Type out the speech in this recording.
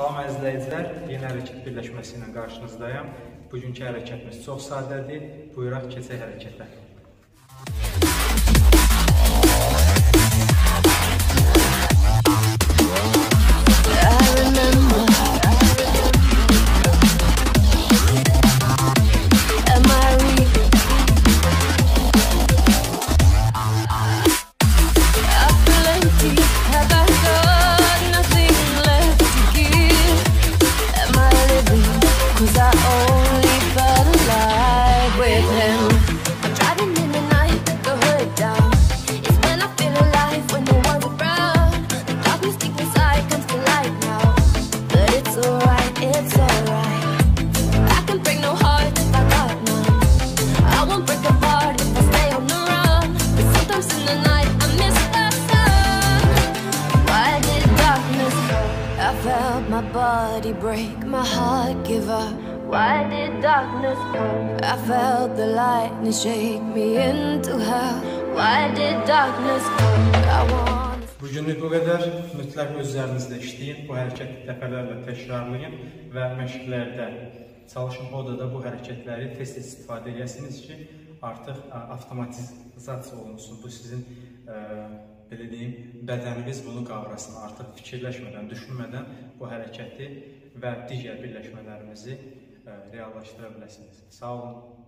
Salam əzizləyicilər, Yeni Hərəkət Birləşməsi ilə qarşınızdayım. Bugünkü hərəkətimiz çox sadədir. Buyuraq, keçək hərəkətə. My body break, my heart give up. Why did darkness come? I felt the lightning shake me into hell. Why did darkness come? I want. Bugünlük bu qədər. Mütləq öz üzərinizdə işləyin, bu hərəkəti dəfələrlə təkrarlayın və məşqlərdə çalışın. O da bu hərəkətləri tez-tez istifadə edəsiniz ki, artıq avtomatizasiya olunsun. Bu sizin belə deyim, bədənimiz bunu qavrasın, artıq fikirləşmədən, düşünmədən bu hərəkəti və digər birləşmələrimizi reallaşdıra biləsiniz. Sağ olun.